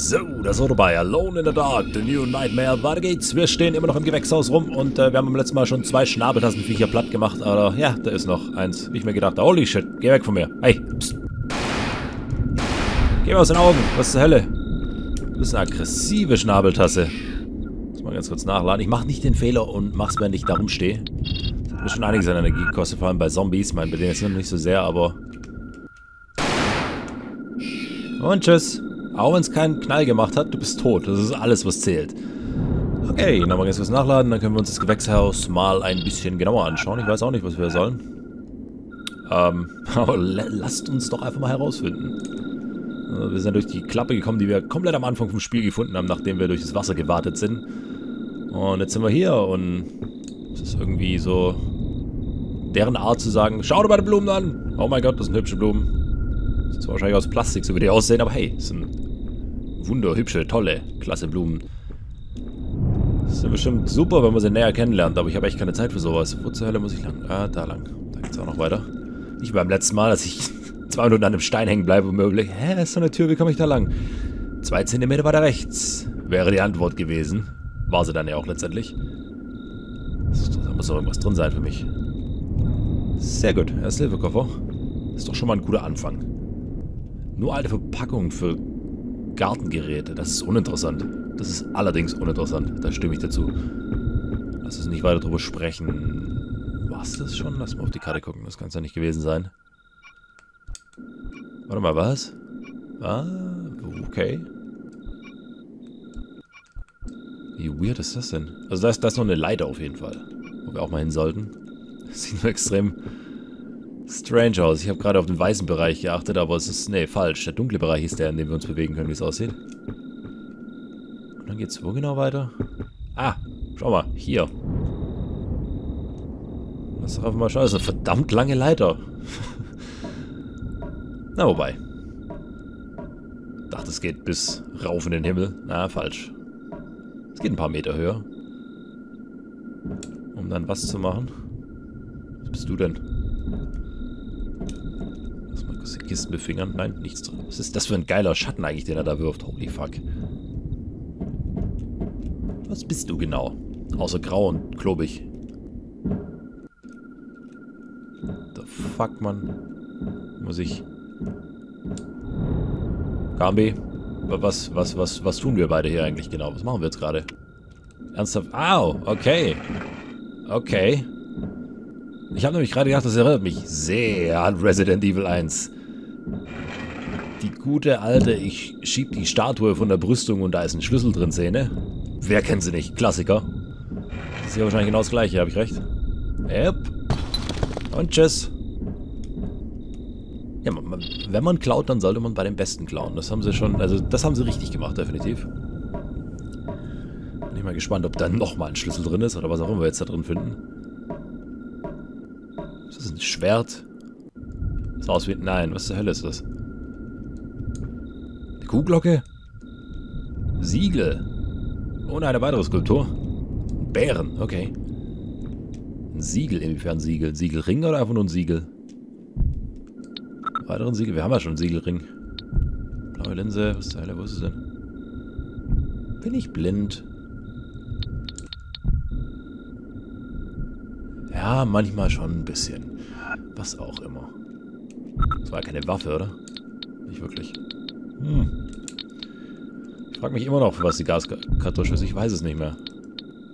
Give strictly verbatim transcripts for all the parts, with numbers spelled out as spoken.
So, das war dabei. Alone in the Dark, The New Nightmare. Weiter geht's. Wir stehen immer noch im Gewächshaus rum und äh, wir haben beim letzten Mal schon zwei Schnabeltassenviecher platt gemacht. Aber ja, da ist noch eins, wie ich mir gedacht habe. Holy shit, geh weg von mir. Hey, psst. Geh mir aus den Augen. Was zur Hölle? Du bist eine aggressive Schnabeltasse. Muss mal ganz kurz nachladen. Ich mache nicht den Fehler und mach's, wenn ich da rumstehe. Das muss schon einiges an Energie kosten, vor allem bei Zombies. Ich meine, bei denen ist es noch nicht so sehr, aber... Und tschüss. Auch wenn es keinen Knall gemacht hat, du bist tot. Das ist alles, was zählt. Okay, nochmal ganz kurz nachladen. Dann können wir uns das Gewächshaus mal ein bisschen genauer anschauen. Ich weiß auch nicht, was wir sollen. Ähm, aber lasst uns doch einfach mal herausfinden. Wir sind durch die Klappe gekommen, die wir komplett am Anfang vom Spiel gefunden haben, nachdem wir durch das Wasser gewartet sind. Und jetzt sind wir hier und es ist irgendwie so deren Art zu sagen, schau dir meine Blumen an. Oh mein Gott, das sind hübsche Blumen. Das ist wahrscheinlich aus Plastik, so wie die aussehen, aber hey, das sind wunderhübsche, tolle, klasse Blumen. Das sind bestimmt super, wenn man sie näher kennenlernt, aber ich habe echt keine Zeit für sowas. Wo zur Hölle muss ich lang? Ah, da lang. Da geht's auch noch weiter. Nicht beim letzten Mal, dass ich zwei Minuten an einem Stein hängen bleibe und mir überlege, hä, da ist so eine Tür, wie komme ich da lang? Zwei Zentimeter weiter rechts wäre die Antwort gewesen. War sie dann ja auch letztendlich. Da muss doch irgendwas drin sein für mich. Sehr gut, Ersthilfekoffer. Ist doch schon mal ein guter Anfang. Nur alte Verpackungen für Gartengeräte. Das ist uninteressant. Das ist allerdings uninteressant. Da stimme ich dazu. Lass uns nicht weiter drüber sprechen. War es das schon? Lass mal auf die Karte gucken. Das kann es ja nicht gewesen sein. Warte mal, was? Ah, okay. Wie weird ist das denn? Also da ist, da ist noch eine Leiter auf jeden Fall. Wo wir auch mal hin sollten. Das sieht nur extrem... strange aus. Ich habe gerade auf den weißen Bereich geachtet, aber es ist, nee, falsch. Der dunkle Bereich ist der, in dem wir uns bewegen können, wie es aussieht. Und dann geht's wo genau weiter? Ah, schau mal, hier. Lass doch einfach mal schauen. Das ist eine verdammt lange Leiter. Na, wobei. Ich dachte, es geht bis rauf in den Himmel. Na, falsch. Es geht ein paar Meter höher. Um dann was zu machen. Was bist du denn? Die Kisten befingern. Nein, nichts drin. Was ist das für ein geiler Schatten eigentlich, den er da wirft? Holy fuck. Was bist du genau? Außer grau und klobig. The fuck, Mann. Muss ich... Carnby? Was, was, was, was tun wir beide hier eigentlich genau? Was machen wir jetzt gerade? Ernsthaft? Au, okay. Okay. Ich habe nämlich gerade gedacht, das erinnert mich sehr an Resident Evil eins. Die gute alte, ich schieb die Statue von der Brüstung und da ist ein Schlüssel drin, Szene. Wer kennt sie nicht? Klassiker. Das ist ja wahrscheinlich genau das gleiche, habe ich recht? Yep. Und tschüss. Ja, man, man, wenn man klaut, dann sollte man bei den Besten klauen. Das haben sie schon, also das haben sie richtig gemacht, definitiv. Bin ich mal gespannt, ob da nochmal ein Schlüssel drin ist oder was auch immer wir jetzt da drin finden. Das ist ein Schwert. Das sah aus wie... Nein, was zur Hölle ist das? Eine Kuhglocke? Siegel. Ohne eine weitere Skulptur. Bären, okay. Ein Siegel, inwiefern Siegel? Ein Siegelring oder einfach nur ein Siegel? Weiteren Siegel? Wir haben ja schon einen Siegelring. Blaue Linse, was zur Hölle, wo ist es denn? Bin ich blind? Ja, manchmal schon ein bisschen. Was auch immer. Das war keine Waffe, oder? Nicht wirklich. Hm. Ich frage mich immer noch, für was die Gaskartusche ist. Ich weiß es nicht mehr.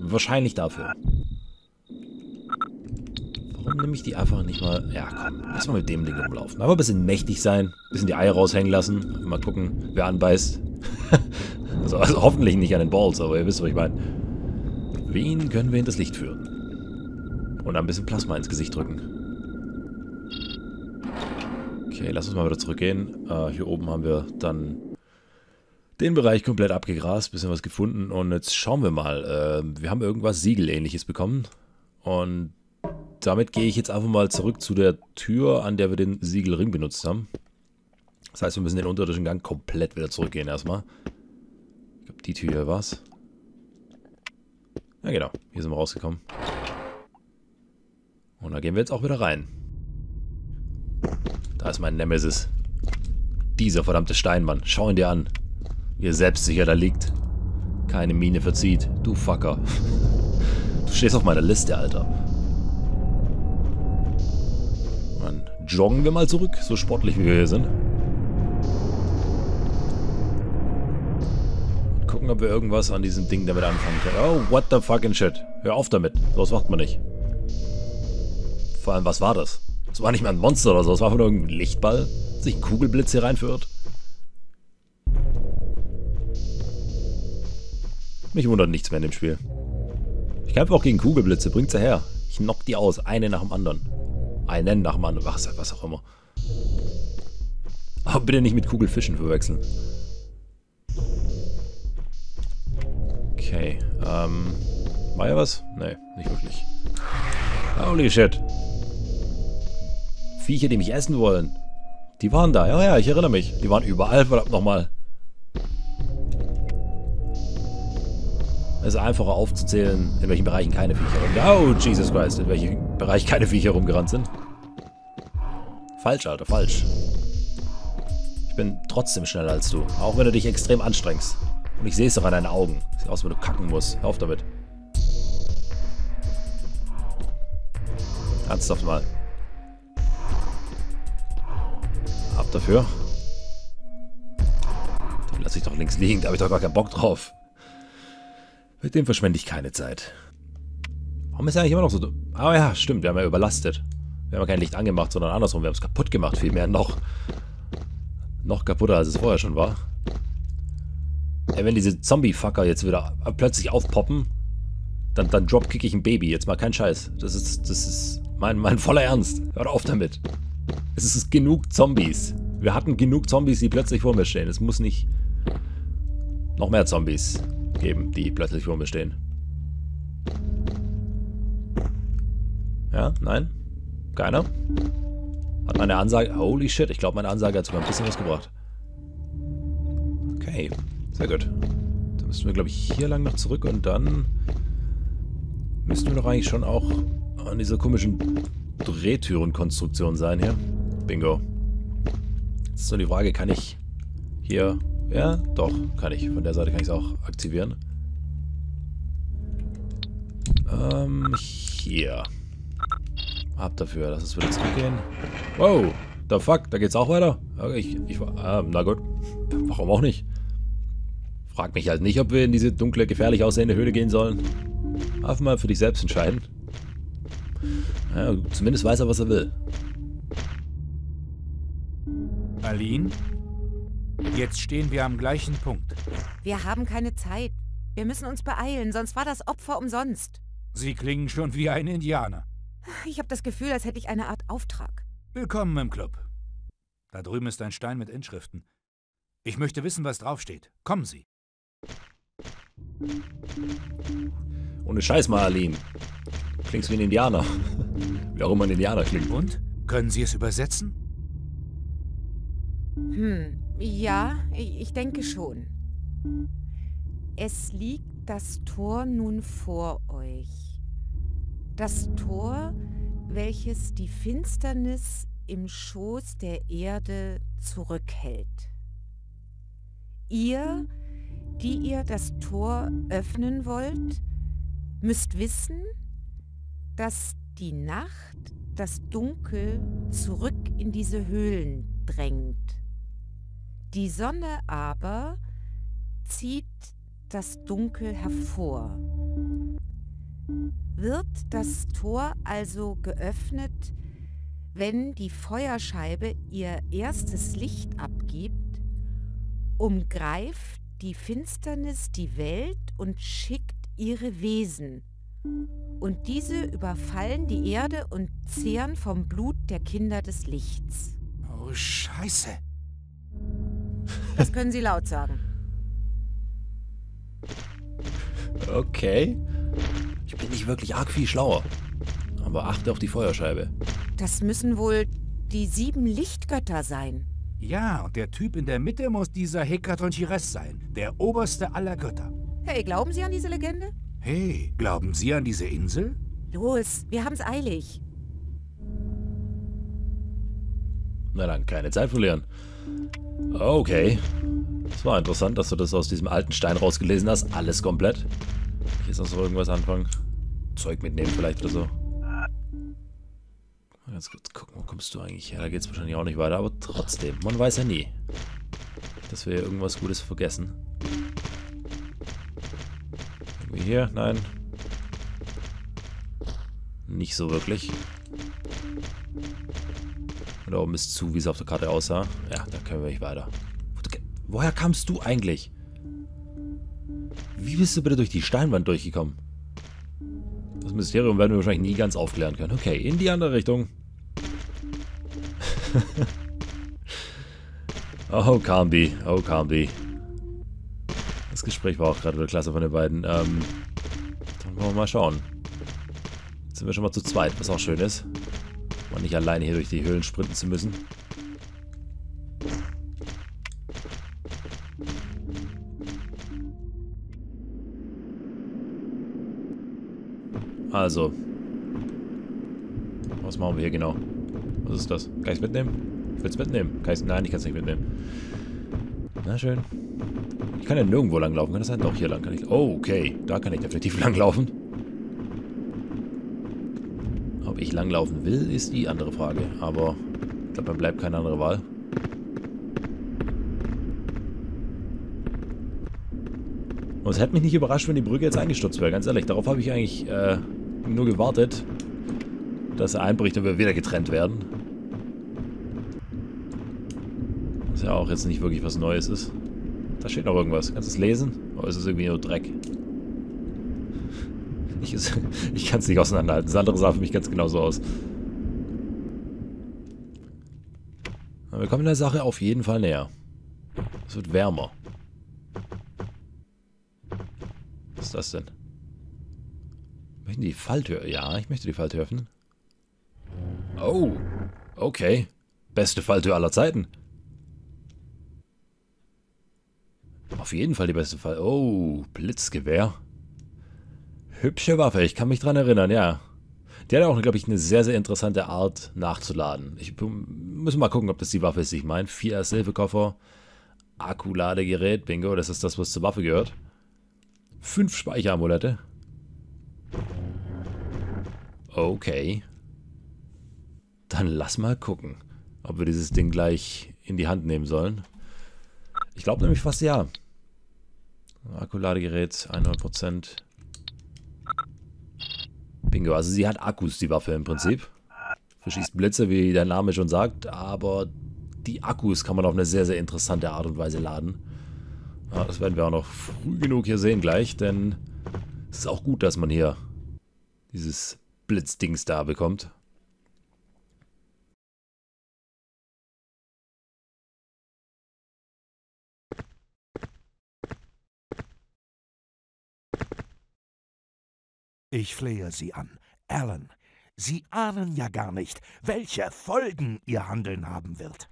Wahrscheinlich dafür. Warum nehme ich die einfach nicht mal... Ja, komm. Lass mal mit dem Ding rumlaufen. Aber ein bisschen mächtig sein. Ein bisschen die Eier raushängen lassen. Mal gucken, wer anbeißt. also, also hoffentlich nicht an den Balls, aber ihr wisst, was ich meine. Wen können wir in das Licht führen? Und ein bisschen Plasma ins Gesicht drücken. Okay, lass uns mal wieder zurückgehen. Äh, hier oben haben wir dann den Bereich komplett abgegrast, bisschen was gefunden. Und jetzt schauen wir mal. Äh, wir haben irgendwas Siegelähnliches bekommen. Und damit gehe ich jetzt einfach mal zurück zu der Tür, an der wir den Siegelring benutzt haben. Das heißt, wir müssen den unterirdischen Gang komplett wieder zurückgehen erstmal. Ich glaube, die Tür hier war es. Ja, genau. Hier sind wir rausgekommen. Und da gehen wir jetzt auch wieder rein. Da ist mein Nemesis. Dieser verdammte Steinmann. Schau ihn dir an. wie er selbstsicher da liegt. Keine Miene verzieht. Du Fucker. Du stehst auf meiner Liste, Alter. Dann joggen wir mal zurück, so sportlich wie wir hier sind. Und gucken, ob wir irgendwas an diesem Ding damit anfangen können. Oh, what the fucking shit. Hör auf damit. Sowas macht man nicht. Vor allem, was war das? Das war nicht mal ein Monster oder so. Das war von irgendeinem Lichtball, dass sich ein Kugelblitz hier reinführt. Mich wundert nichts mehr in dem Spiel. Ich kämpfe auch gegen Kugelblitze. Bringt's ja her. Ich knock die aus. Eine nach dem anderen. Einen nach dem anderen. Was, was auch immer. Aber bitte nicht mit Kugelfischen verwechseln. Okay. Ähm. War ja was? Nee, nicht wirklich. Holy shit. Viecher, die mich essen wollen. Die waren da. Ja, ja, ich erinnere mich. Die waren überall. Verdammt nochmal. Es ist einfacher aufzuzählen, in welchen Bereichen keine Viecher rumgerannt sind. Oh, Jesus Christ, in welchem Bereich keine Viecher rumgerannt sind. Falsch, Alter, falsch. Ich bin trotzdem schneller als du, auch wenn du dich extrem anstrengst. Und ich sehe es doch an deinen Augen. Sieht aus, wenn du kacken musst. Hör auf damit. Ernsthaft mal. Ab dafür. Den lasse ich doch links liegen, da habe ich doch gar keinen Bock drauf. Mit dem verschwende ich keine Zeit. Warum ist er eigentlich immer noch so dumm? Ah ja, stimmt, wir haben ja überlastet. Wir haben ja kein Licht angemacht, sondern andersrum. Wir haben es kaputt gemacht, vielmehr noch. Noch kaputter, als es vorher schon war. Ey, wenn diese Zombie-Fucker jetzt wieder plötzlich aufpoppen, dann, dann dropkick ich ein Baby. Jetzt mal kein Scheiß. Das ist, das ist mein, mein voller Ernst. Hört auf damit. Es ist genug Zombies. Wir hatten genug Zombies, die plötzlich vor mir stehen. Es muss nicht noch mehr Zombies geben, die plötzlich vor mir stehen. Ja, nein? Keiner? Hat meine Ansage... Holy shit, ich glaube, meine Ansage hat sogar ein bisschen was gebracht. Okay, sehr gut. Dann müssen wir, glaube ich, hier lang noch zurück und dann müssten wir doch eigentlich schon auch an dieser komischen Drehtürenkonstruktion sein hier. Bingo. Jetzt ist nur die Frage, kann ich hier... Ja, doch, kann ich. Von der Seite kann ich es auch aktivieren. Ähm, hier. Ab dafür, lass es wieder zurückgehen. Wow, the fuck, da geht's auch weiter? Okay, ich, ich, ähm, na gut, warum auch nicht? Frag mich halt nicht, ob wir in diese dunkle, gefährlich aussehende Höhle gehen sollen. Einfach mal für dich selbst entscheiden. Ja, zumindest weiß er, was er will. Aline? Jetzt stehen wir am gleichen Punkt. Wir haben keine Zeit. Wir müssen uns beeilen, sonst war das Opfer umsonst. Sie klingen schon wie ein Indianer. Ich habe das Gefühl, als hätte ich eine Art Auftrag. Willkommen im Club. Da drüben ist ein Stein mit Inschriften. Ich möchte wissen, was draufsteht. Kommen Sie. Ohne Scheiß mal, Aline. Klingst wie ein Indianer. Warum ein Indianer klingt. Und? Können Sie es übersetzen? Hm... Ja, ich denke schon. Es liegt das Tor nun vor euch. Das Tor, welches die Finsternis im Schoß der Erde zurückhält. Ihr, die ihr das Tor öffnen wollt, müsst wissen, dass die Nacht, das Dunkel zurück in diese Höhlen drängt. Die Sonne aber zieht das Dunkel hervor. Wird das Tor also geöffnet, wenn die Feuerscheibe ihr erstes Licht abgibt, umgreift die Finsternis die Welt und schickt ihre Wesen. Und diese überfallen die Erde und zehren vom Blut der Kinder des Lichts. Oh, Scheiße! Das können Sie laut sagen. Okay. Ich bin nicht wirklich arg viel schlauer. Aber achte auf die Feuerscheibe. Das müssen wohl die sieben Lichtgötter sein. Ja, und der Typ in der Mitte muss dieser Hekatonchires sein. Der oberste aller Götter. Hey, glauben Sie an diese Legende? Hey, glauben Sie an diese Insel? Los, wir haben's eilig. Na dann, keine Zeit verlieren. Okay. Das war interessant, dass du das aus diesem alten Stein rausgelesen hast. Alles komplett. Hier ist noch so irgendwas anfangen. Zeug mitnehmen vielleicht oder so. Jetzt kurz gucken, wo kommst du eigentlich her? Da geht es wahrscheinlich auch nicht weiter, aber trotzdem. Man weiß ja nie, dass wir hier irgendwas Gutes vergessen. Irgendwie hier? Nein. Nicht so wirklich. Und da oben ist zu, wie es auf der Karte aussah. Ja, da können wir nicht weiter. Woher kamst du eigentlich? Wie bist du bitte durch die Steinwand durchgekommen? Das Mysterium werden wir wahrscheinlich nie ganz aufklären können. Okay, in die andere Richtung. Oh, Carnby. Oh, Carnby. Das Gespräch war auch gerade wieder klasse von den beiden. Ähm, dann wollen wir mal schauen. Jetzt sind wir schon mal zu zweit, was auch schön ist. Mal nicht alleine hier durch die Höhlen sprinten zu müssen. Also. Was machen wir hier genau? Was ist das? Kann ich es mitnehmen? Ich will es mitnehmen. Kann ich's? Nein, ich kann es nicht mitnehmen. Na schön. Ich kann ja nirgendwo langlaufen. Kann das sein? Doch, hier lang kann ich. Oh, okay. Da kann ich definitiv langlaufen. Ob ich langlaufen will, ist die andere Frage. Aber ich glaube, man bleibt keine andere Wahl. Und es hätte mich nicht überrascht, wenn die Brücke jetzt eingestürzt wäre. Ganz ehrlich, darauf habe ich eigentlich äh, nur gewartet, dass er einbricht und wir wieder getrennt werden. Was ja auch jetzt nicht wirklich was Neues ist. Da steht noch irgendwas. Kannst du es lesen? Oder ist es irgendwie nur Dreck? Ich, ich kann es nicht auseinanderhalten. Das andere sah für mich ganz genauso aus. Aber wir kommen der Sache auf jeden Fall näher. Es wird wärmer. Was ist das denn? Möchten die Falltür? Ja, ich möchte die Falltür öffnen. Oh, okay. Beste Falltür aller Zeiten. Auf jeden Fall die beste Fall. Oh, Blitzgewehr. Hübsche Waffe, ich kann mich dran erinnern, ja. Die hat auch, glaube ich, eine sehr, sehr interessante Art nachzuladen. Ich muss mal gucken, ob das die Waffe ist, die ich meine. Vier Ersthilfekoffer, Akkuladegerät, bingo, das ist das, was zur Waffe gehört. Fünf Speicheramulette. Okay. Dann lass mal gucken, ob wir dieses Ding gleich in die Hand nehmen sollen. Ich glaube nämlich fast ja. Akkuladegerät, hundert Prozent. Bingo, also sie hat Akkus, die Waffe im Prinzip. Verschießt Blitze, wie der Name schon sagt, aber die Akkus kann man auf eine sehr, sehr interessante Art und Weise laden. Ja, das werden wir auch noch früh genug hier sehen gleich, denn es ist auch gut, dass man hier dieses Blitzdings da bekommt. Ich flehe Sie an, Alan. Sie ahnen ja gar nicht, welche Folgen Ihr Handeln haben wird.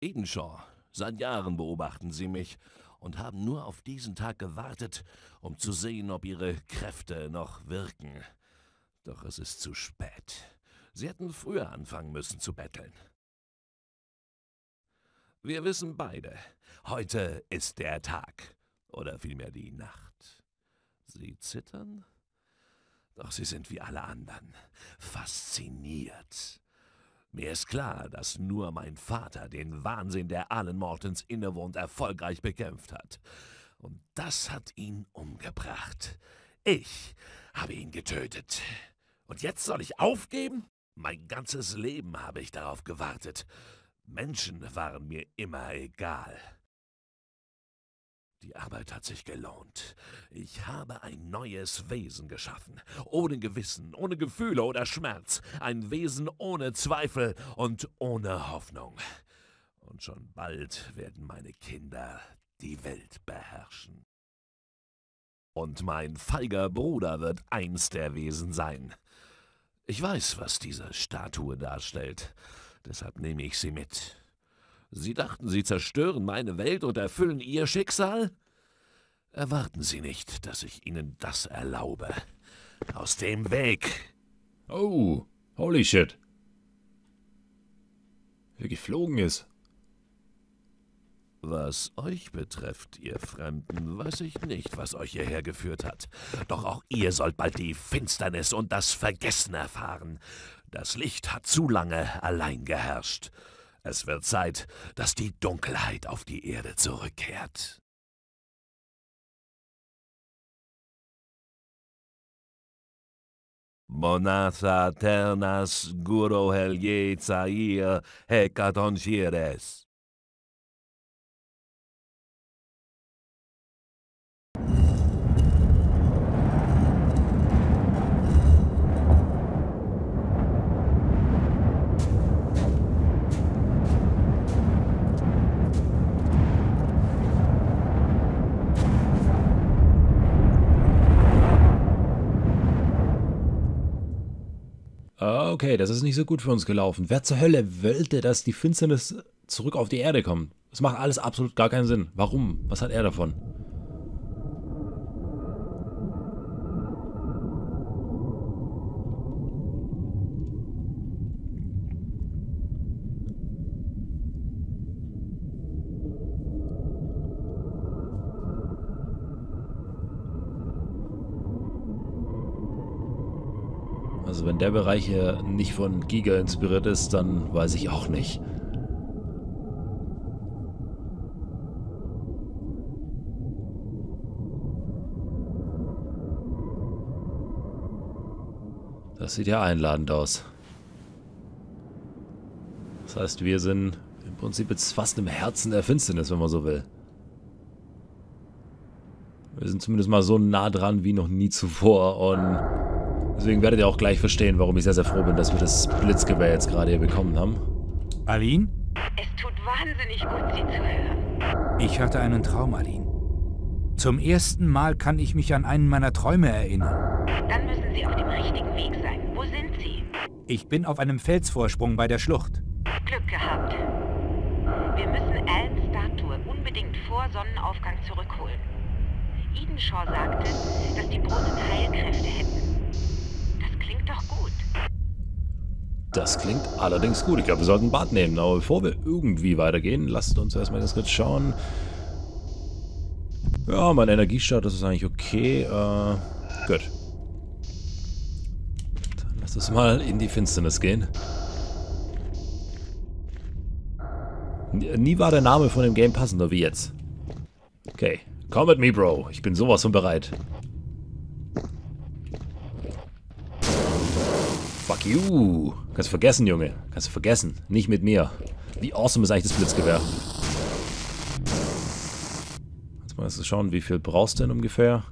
Edenshaw, seit Jahren beobachten Sie mich und haben nur auf diesen Tag gewartet, um zu sehen, ob Ihre Kräfte noch wirken. Doch es ist zu spät. Sie hätten früher anfangen müssen zu betteln. Wir wissen beide, heute ist der Tag, oder vielmehr die Nacht. Sie zittern, doch sie sind wie alle anderen, fasziniert. Mir ist klar, dass nur mein Vater den Wahnsinn der Alan Mortons innewohnt erfolgreich bekämpft hat. Und das hat ihn umgebracht. Ich habe ihn getötet. Und jetzt soll ich aufgeben? Mein ganzes Leben habe ich darauf gewartet. Menschen waren mir immer egal. Die Arbeit hat sich gelohnt. Ich habe ein neues Wesen geschaffen. Ohne Gewissen, ohne Gefühle oder Schmerz. Ein Wesen ohne Zweifel und ohne Hoffnung. Und schon bald werden meine Kinder die Welt beherrschen. Und mein feiger Bruder wird eins der Wesen sein. Ich weiß, was diese Statue darstellt. Deshalb nehme ich sie mit. Sie dachten, sie zerstören meine Welt und erfüllen ihr Schicksal? Erwarten Sie nicht, dass ich Ihnen das erlaube. Aus dem Weg. Oh, holy shit. Wie geflogen ist. Was euch betrifft, ihr Fremden, weiß ich nicht, was euch hierher geführt hat. Doch auch ihr sollt bald die Finsternis und das Vergessen erfahren. Das Licht hat zu lange allein geherrscht. Es wird Zeit, dass die Dunkelheit auf die Erde zurückkehrt. Monasa Ternas, Guro Helje Zair, Hekatonchires. Okay, das ist nicht so gut für uns gelaufen. Wer zur Hölle wollte, dass die Finsternis zurück auf die Erde kommt? Das macht alles absolut gar keinen Sinn. Warum? Was hat er davon? Also wenn der Bereich hier nicht von Giga inspiriert ist, dann weiß ich auch nicht. Das sieht ja einladend aus. Das heißt, wir sind im Prinzip jetzt fast im Herzen der Finsternis, wenn man so will. Wir sind zumindest mal so nah dran wie noch nie zuvor und... Deswegen werdet ihr auch gleich verstehen, warum ich sehr, sehr froh bin, dass wir das Blitzgewehr jetzt gerade hier bekommen haben. Aline? Es tut wahnsinnig gut, Sie zu hören. Ich hatte einen Traum, Aline. Zum ersten Mal kann ich mich an einen meiner Träume erinnern. Dann müssen Sie auf dem richtigen Weg sein. Wo sind Sie? Ich bin auf einem Felsvorsprung bei der Schlucht. Glück gehabt. Wir müssen Alans Statue unbedingt vor Sonnenaufgang zurückholen. Edenshaw sagte, dass die Brunnen Heilkräfte hätten. Doch gut. Das klingt allerdings gut. Ich glaube, wir sollten ein Bad nehmen. Aber bevor wir irgendwie weitergehen, lasst uns erstmal ganz kurz schauen. Ja, mein Energiestatus ist eigentlich okay. Äh, gut. Dann lasst uns mal in die Finsternis gehen. Nie war der Name von dem Game passender wie jetzt. Okay. Come at me, Bro. Ich bin sowas von bereit. Fuck you. Kannst du vergessen, Junge. Kannst du vergessen. Nicht mit mir. Wie awesome ist eigentlich das Blitzgewehr? Jetzt mal schauen, wie viel brauchst du denn ungefähr?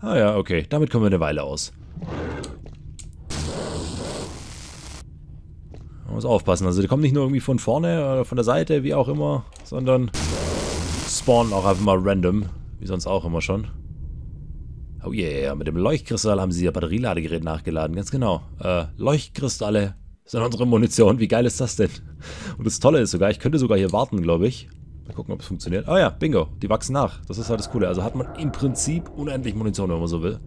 Ah ja, okay. Damit kommen wir eine Weile aus. Man muss aufpassen. Also die kommen nicht nur irgendwie von vorne oder von der Seite, wie auch immer, sondern spawnen auch einfach mal random. Wie sonst auch immer schon. Oh yeah, mit dem Leuchtkristall haben sie ihr Batterieladegerät nachgeladen, ganz genau. Äh, Leuchtkristalle sind unsere Munition, wie geil ist das denn? Und das Tolle ist sogar, ich könnte sogar hier warten, glaube ich. Mal gucken, ob es funktioniert. Oh ja, bingo, die wachsen nach. Das ist halt das Coole. Also hat man im Prinzip unendlich Munition, wenn man so will.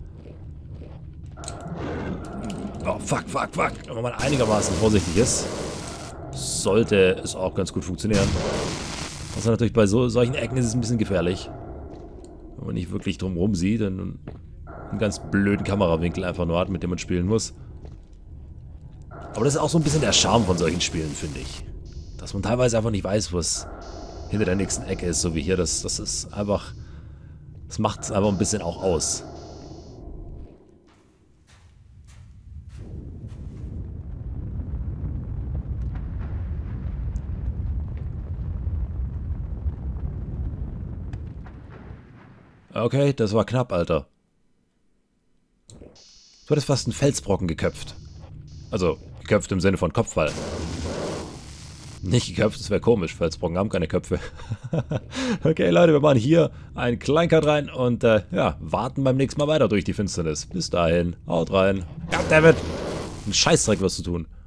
Oh, fuck, fuck, fuck. Wenn man einigermaßen vorsichtig ist, sollte es auch ganz gut funktionieren. Also natürlich bei so, solchen Ecken ist es ein bisschen gefährlich. Wenn man nicht wirklich drumherum sieht und einen ganz blöden Kamerawinkel einfach nur hat, mit dem man spielen muss. Aber das ist auch so ein bisschen der Charme von solchen Spielen, finde ich. Dass man teilweise einfach nicht weiß, was hinter der nächsten Ecke ist, so wie hier. Das, das ist einfach... Das macht es einfach ein bisschen auch aus. Okay, das war knapp, Alter. Du hattest fast einen Felsbrocken geköpft. Also, geköpft im Sinne von Kopfball. Nicht geköpft, das wäre komisch. Felsbrocken haben keine Köpfe. Okay, Leute, wir machen hier einen Kleincut rein und äh, ja, warten beim nächsten Mal weiter durch die Finsternis. Bis dahin, haut rein. Goddammit! Einen Scheißdreck wirst du tun.